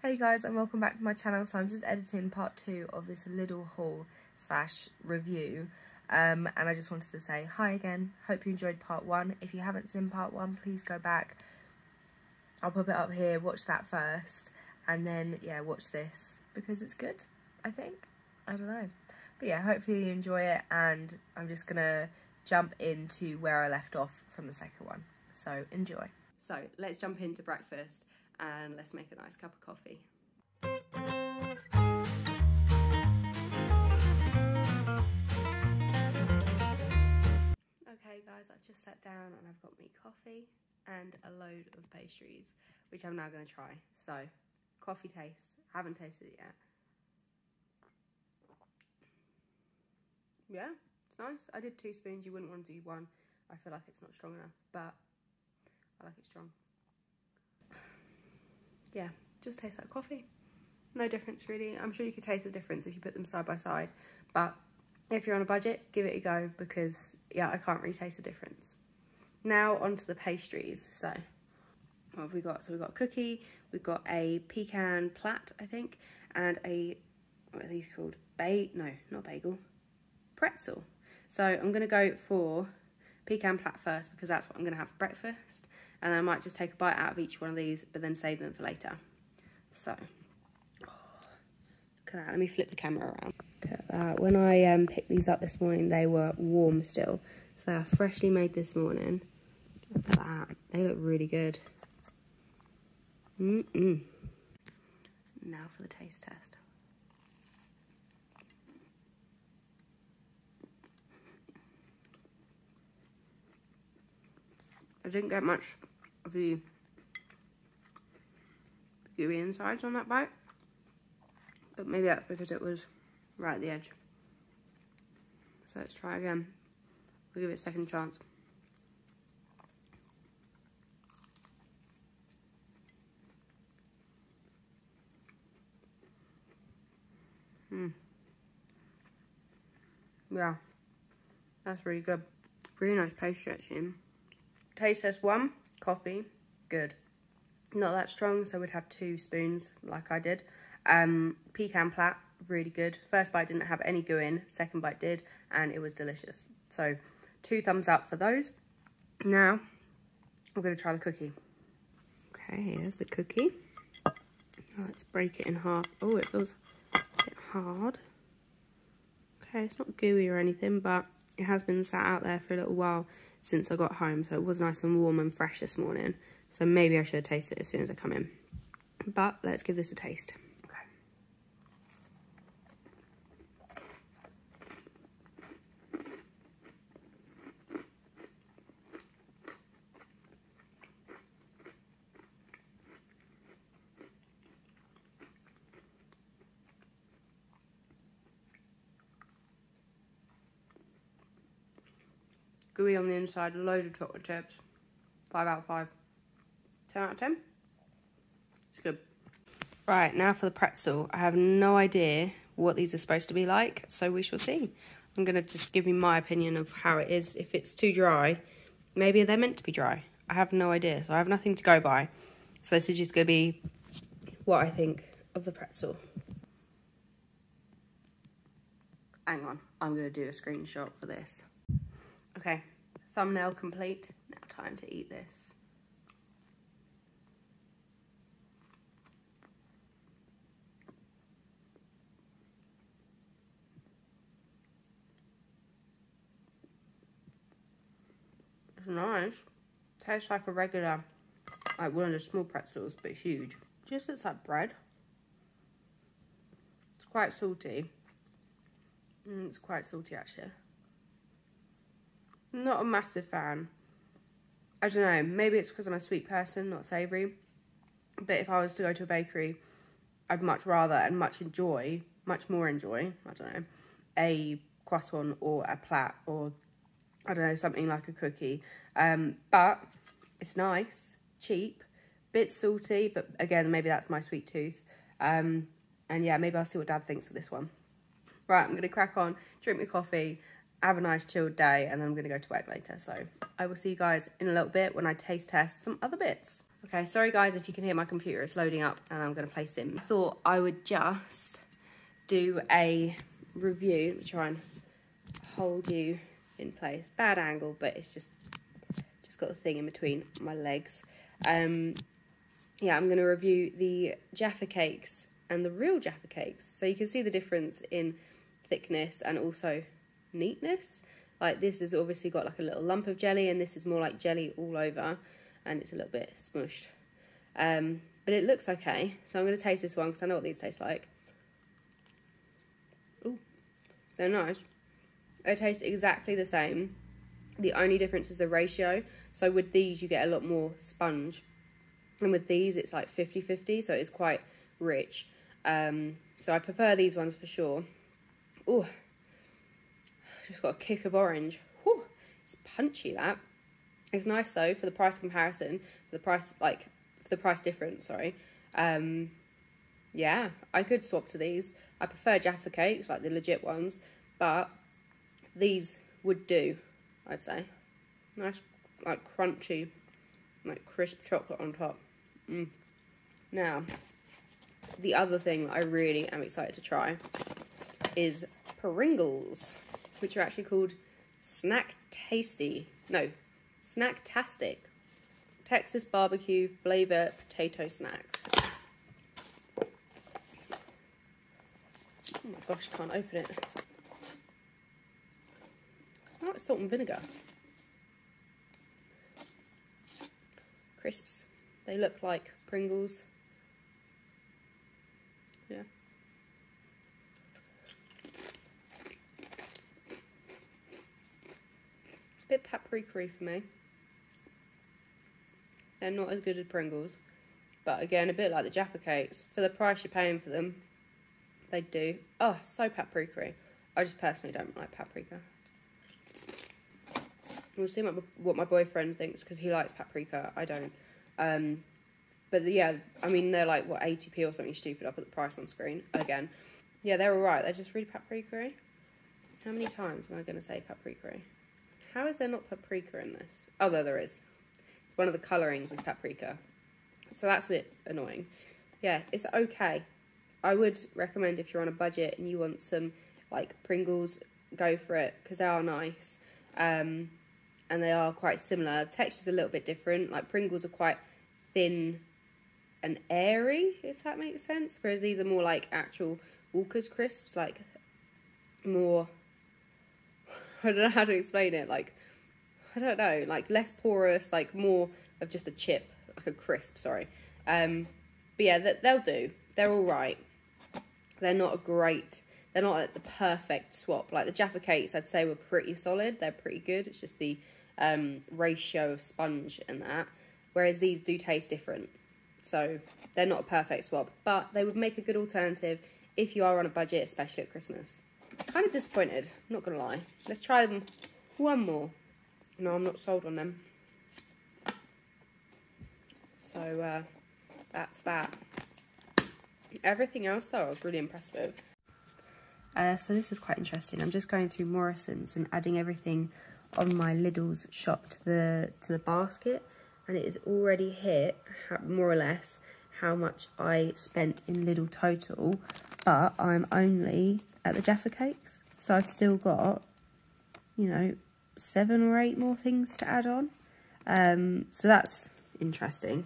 Hey guys, and welcome back to my channel. So I'm just editing part 2 of this Lidl haul slash review, and I just wanted to say hi again. Hope you enjoyed part 1. If you haven't seen part 1, please go back. I'll pop it up here, watch that first, and then yeah, watch this because it's good, I think. I don't know, but yeah, hopefully you enjoy it, and I'm just gonna jump into where I left off from the second one, so enjoy. So let's jump into breakfast and let's make a nice cup of coffee. Okay guys, I've just sat down and I've got me coffee and a load of pastries, which I'm now going to try. So, coffee taste, I haven't tasted it yet. Yeah, it's nice. I did 2 spoons, you wouldn't want to do 1. I feel like it's not strong enough, but I like it strong. Yeah, just tastes like coffee. No difference really. I'm sure you could taste the difference if you put them side by side, but if you're on a budget, give it a go because yeah, I can't really taste the difference. Now onto the pastries. So what have we got? So we've got a cookie, we've got a pecan plat, I think, and a, what are these called? No, not bagel, pretzel. So I'm gonna go for pecan plat first because that's what I'm gonna have for breakfast. And I might just take a bite out of each one of these, but then save them for later. So, oh, look at that. Let me flip the camera around. Look at that. When I picked these up this morning, they were warm still. So they are freshly made this morning. Look at that. They look really good. Now for the taste test. I didn't get much of the gooey insides on that bite, but maybe that's because it was right at the edge. So let's try again. We'll give it a second chance. Yeah, that's really good. Really nice pastry actually. Taste test 1, coffee, good. Not that strong, so we'd have 2 spoons like I did. Pecan plat, really good. First bite didn't have any goo in, second bite did, and it was delicious. So 2 thumbs up for those. Now, we're gonna try the cookie. Okay, here's the cookie. Let's break it in half. Oh, it feels a bit hard. Okay, it's not gooey or anything, but it has been sat out there for a little while since I got home, so it was nice and warm and fresh this morning. So maybe I should have tasted it as soon as I come in. But let's give this a taste. Okay. Gooey on the inside, loads of chocolate chips. 5 out of 5. 10 out of 10. It's good. Right, now for the pretzel. I have no idea what these are supposed to be like, so we shall see. I'm gonna just give you my opinion of how it is. If it's too dry, maybe they're meant to be dry. I have no idea, so I have nothing to go by. So this is just gonna be what I think of the pretzel. Hang on, I'm gonna do a screenshot for this. Okay, thumbnail complete. Now time to eat this. It's nice. Tastes like a regular, like one of the small pretzels, but huge. Just looks like bread. It's quite salty. It's quite salty actually. Not a massive fan. I don't know, maybe it's because I'm a sweet person, not savoury. But if I was to go to a bakery, I'd much rather and much more enjoy, I don't know, a croissant or a plat or, I don't know, something like a cookie. But it's nice, cheap, bit salty, but again, maybe that's my sweet tooth. And yeah, maybe I'll see what Dad thinks of this one. Right, I'm going to crack on, drink my coffee, have a nice chilled day, and then I'm going to go to work later. So I will see you guys in a little bit when I taste test some other bits. Okay, sorry guys if you can hear my computer, it's loading up and I'm gonna play Sims. I thought I would just do a review. Let me try and hold you in place. Bad angle, but it's just got the thing in between my legs. Yeah, I'm gonna review the Jaffa Cakes and the real Jaffa Cakes. So you can see the difference in thickness and also neatness. Like this has obviously got like a little lump of jelly and this is more like jelly all over and it's a little bit smooshed. But it looks okay. So I'm gonna taste this one because I know what these taste like. Ooh, they're nice. They taste exactly the same. The only difference is the ratio. So with these you get a lot more sponge. And with these it's like 50-50, so it's quite rich. So I prefer these ones for sure. Ooh, just got a kick of orange. Whew, it's punchy that. It's nice though for the price comparison, for the price difference, sorry. Yeah, I could swap to these. I prefer Jaffa Cakes, like the legit ones, but these would do, I'd say. Nice, like crunchy, like crisp chocolate on top. Now, the other thing that I really am excited to try is Pringles, which are actually called Snacktasty. No, Snacktastic. Texas barbecue flavor potato snacks. Oh my gosh, can't open it. It's not salt and vinegar. Crisps. They look like Pringles. Yeah. Bit paprika-y for me. They're not as good as Pringles, but again, a bit like the Jaffa Cakes. For the price you're paying for them, they do. Oh, so paprika-y. I just personally don't like paprika. We'll see what my boyfriend thinks because he likes paprika. I don't. But yeah, I mean, they're like, what, 80p or something stupid. I'll put the price on screen again. Yeah, they're all right. They're just really paprika-y. How many times am I going to say paprika-y? How is there not paprika in this? Oh, there is. It's one of the colourings is paprika. So that's a bit annoying. Yeah, it's okay. I would recommend if you're on a budget and you want some, like, Pringles, go for it, because they are nice. And they are quite similar. The texture's a little bit different. Like, Pringles are quite thin and airy, if that makes sense. Whereas these are more like actual Walker's crisps, like, more... I don't know how to explain it, like, I don't know, like, less porous, like, more of just a chip, like a crisp, sorry. But yeah, they'll do. They're all right. They're not they're not like the perfect swap. Like, the Jaffa Cakes, I'd say, were pretty solid. They're pretty good. It's just the ratio of sponge and that, whereas these do taste different. So they're not a perfect swap, but they would make a good alternative if you are on a budget, especially at Christmas. Kind of disappointed, I'm not gonna lie. Let's try them one more. No, I'm not sold on them. So that's that. Everything else though, I was really impressed with. So this is quite interesting. I'm just going through Morrison's and adding everything on my Lidl's shop to the basket, and it is already hit more or less how much I spent in Lidl total. But I'm only at the Jaffa Cakes, so I've still got, you know, 7 or 8 more things to add on. So that's interesting.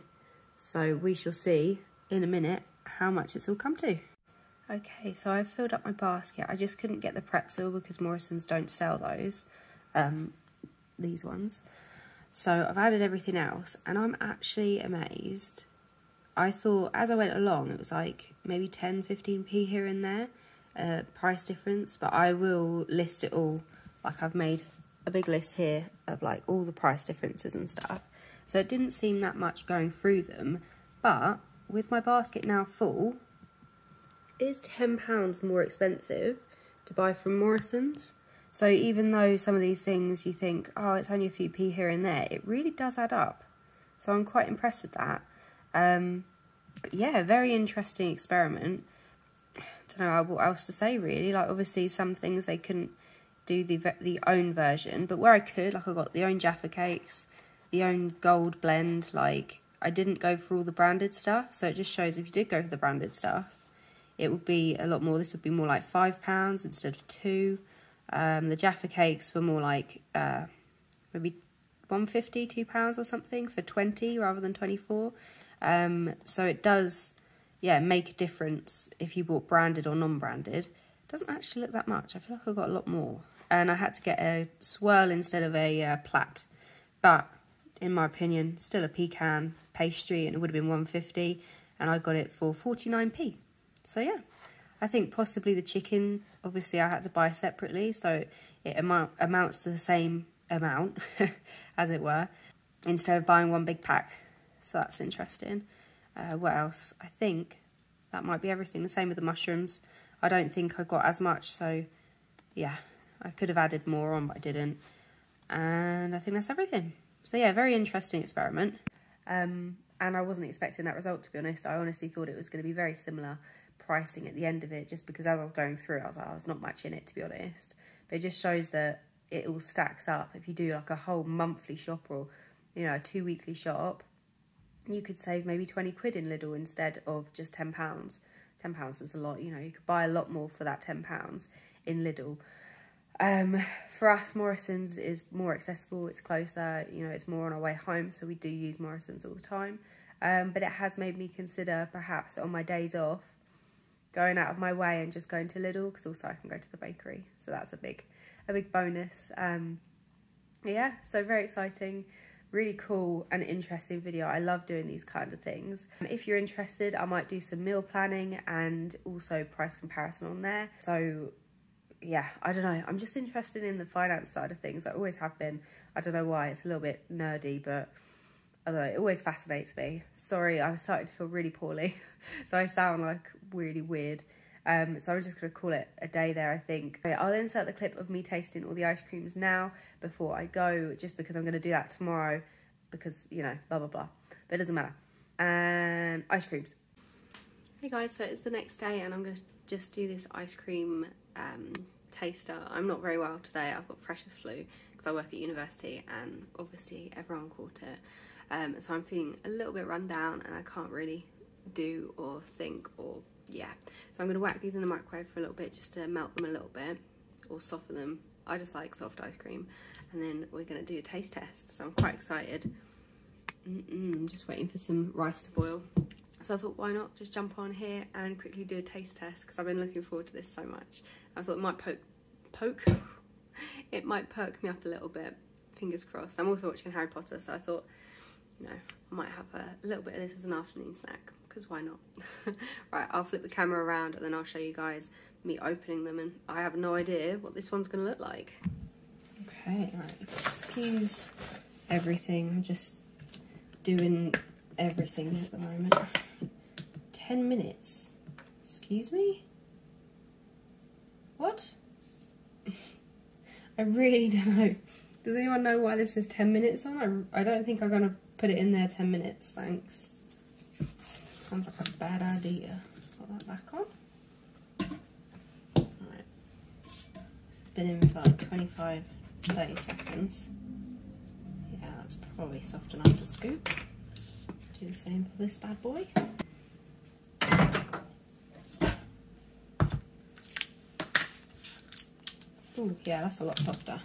So we shall see in a minute how much it's all come to. Okay, so I've filled up my basket. I just couldn't get the pretzel because Morrison's don't sell those, these ones. So I've added everything else, and I'm actually amazed. I thought, as I went along, it was like maybe 10, 15p here and there, price difference, but I will list it all. Like, I've made a big list here of, like, all the price differences and stuff. So it didn't seem that much going through them, but with my basket now full, it is £10 more expensive to buy from Morrison's. So even though some of these things you think, oh, it's only a few p here and there, it really does add up. So I'm quite impressed with that. But yeah, very interesting experiment. Don't know what else to say really. Like, obviously some things they couldn't do the own version, but where I could, like, I got the own Jaffa Cakes, the own gold blend, like I didn't go for all the branded stuff, so it just shows if you did go for the branded stuff, it would be a lot more. This would be more like £5 instead of £2. The Jaffa Cakes were more like maybe £1.50, £2 or something for 20 rather than 24. So it does, yeah, make a difference if you bought branded or non-branded. It doesn't actually look that much. I feel like I got a lot more. And I had to get a swirl instead of a plat. But in my opinion, still a pecan pastry, and it would have been £1.50, and I got it for 49p. So yeah, I think possibly the chicken, obviously I had to buy separately, so it amounts to the same amount, as it were, instead of buying one big pack. So that's interesting. What else? I think that might be everything. The same with the mushrooms. I don't think I got as much, so yeah, I could have added more on, but I didn't. And I think that's everything. So yeah, very interesting experiment. And I wasn't expecting that result, to be honest. I honestly thought it was going to be very similar pricing at the end of it, just because as I was going through, I was like, I was not matching it, to be honest. But it just shows that it all stacks up. If you do like a whole monthly shop, or, you know, a 2 weekly shop, you could save maybe 20 quid in Lidl instead of just £10. £10 is a lot, you know, you could buy a lot more for that £10 in Lidl. For us, Morrison's is more accessible, it's closer, you know, it's more on our way home, so we do use Morrison's all the time. But it has made me consider perhaps on my days off going out of my way and just going to Lidl, because also I can go to the bakery, so that's a big bonus. Yeah, so very exciting, really cool and interesting video. I love doing these kind of things. If you're interested, I might do some meal planning and also price comparison on there. So yeah, I don't know, I'm just interested in the finance side of things. I always have been. I don't know why, it's a little bit nerdy, but I don't know, it always fascinates me. Sorry, I'm starting to feel really poorly, so I sound like really weird. So I'm just going to call it a day there, I think. Okay, I'll insert the clip of me tasting all the ice creams now before I go, just because I'm going to do that tomorrow, because, you know, blah blah blah, but it doesn't matter. And ice creams. Hey guys, so it's the next day and I'm going to just do this ice cream taster. I'm not very well today, I've got freshers flu because I work at university and obviously everyone caught it. So I'm feeling a little bit run down and I can't really do or think, or yeah. So I'm going to whack these in the microwave for a little bit just to melt them a little bit or soften them. I just like soft ice cream. And then we're going to do a taste test, so I'm quite excited. I'm just waiting for some rice to boil. So I thought, why not just jump on here and quickly do a taste test, because I've been looking forward to this so much. I thought it might perk me up a little bit, fingers crossed. I'm also watching Harry Potter, so I thought, you know, I might have a little bit of this as an afternoon snack, because why not? Right, I'll flip the camera around and then I'll show you guys me opening them, and I have no idea what this one's going to look like. Okay, right, excuse everything, I'm just doing everything at the moment. 10 minutes, excuse me? What? I really don't know. Does anyone know why this is 10 minutes on? I don't think I'm gonna put it in there 10 minutes, thanks. Sounds like a bad idea. Put that back on. Alright. This has been in for like 25, 30 seconds. Yeah, that's probably soft enough to scoop. Do the same for this bad boy. Ooh, yeah, that's a lot softer.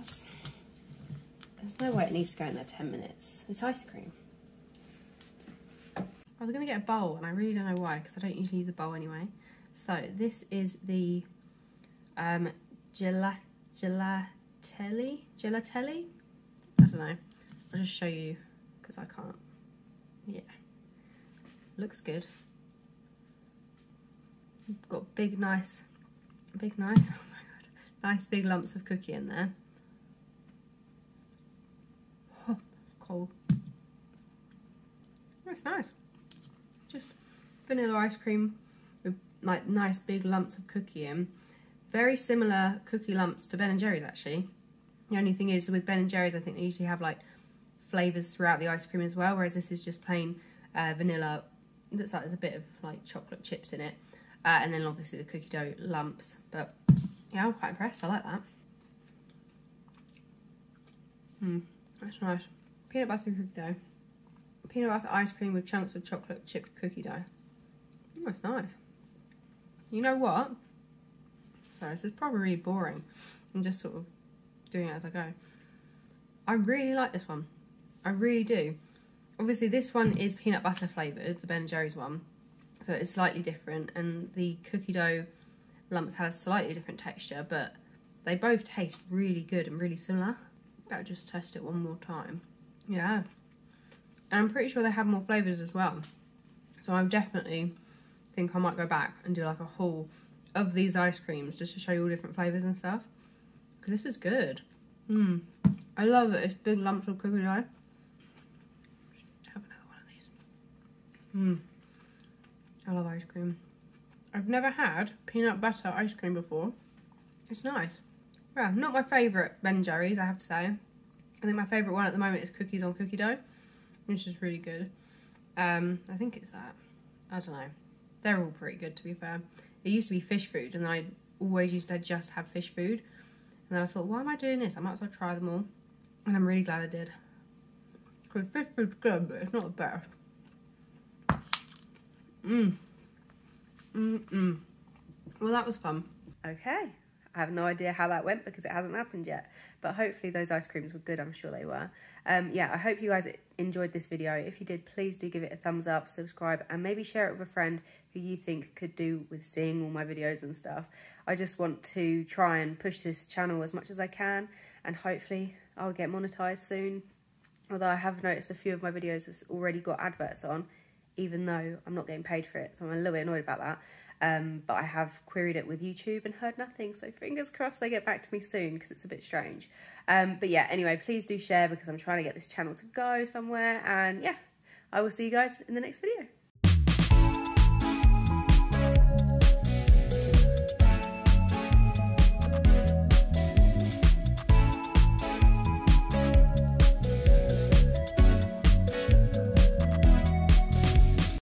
There's no way it needs to go in there 10 minutes. It's ice cream. I was going to get a bowl, and I really don't know why, because I don't usually use a bowl anyway. So this is the gelatelli? I don't know. I'll just show you, because I can't. Yeah. Looks good. Got big nice. Nice big lumps of cookie in there. Oh, cold. That's nice. Just vanilla ice cream with like nice big lumps of cookie in. Very similar cookie lumps to Ben and Jerry's, actually. The only thing is with Ben and Jerry's, I think they usually have like flavours throughout the ice cream as well, whereas this is just plain vanilla. It looks like there's a bit of like chocolate chips in it. And then obviously the cookie dough lumps, but yeah, I'm quite impressed, I like that. That's nice. Peanut butter cookie dough. Peanut butter ice cream with chunks of chocolate chipped cookie dough. Oh, that's nice. You know what? Sorry, this is probably really boring. I'm just sort of doing it as I go. I really like this one. I really do. Obviously, this one is peanut butter flavoured, the Ben and Jerry's one. So it's slightly different, and the cookie dough lumps have a slightly different texture, but they both taste really good and really similar. Better just test it one more time. Yeah. And I'm pretty sure they have more flavours as well. So I definitely think I might go back and do like a haul of these ice creams just to show you all different flavours and stuff. Because this is good. Mmm. I love it. It's big lumps of cookie dough. Just have another one of these. Mmm. I love ice cream. I've never had peanut butter ice cream before. It's nice. Yeah, not my favourite Ben and Jerry's, I have to say. I think my favourite one at the moment is cookies on cookie dough, which is really good. I think it's that. I don't know. They're all pretty good, to be fair. It used to be fish food, and then I always used to just have fish food. And then I thought, why am I doing this? I might as well try them all. And I'm really glad I did. Because fish food's good, but it's not the best. Mmm. Mm-mm. Well, that was fun. Okay. I have no idea how that went because it hasn't happened yet. But hopefully those ice creams were good. I'm sure they were. Yeah, I hope you guys enjoyed this video. If you did, please do give it a thumbs up, subscribe, and maybe share it with a friend who you think could do with seeing all my videos and stuff. I just want to try and push this channel as much as I can, and hopefully I'll get monetized soon. Although I have noticed a few of my videos have already got adverts on, even though I'm not getting paid for it. So I'm a little bit annoyed about that. But I have queried it with YouTube and heard nothing, so fingers crossed they get back to me soon because it's a bit strange. But yeah, anyway, please do share because I'm trying to get this channel to go somewhere, and yeah, I will see you guys in the next video.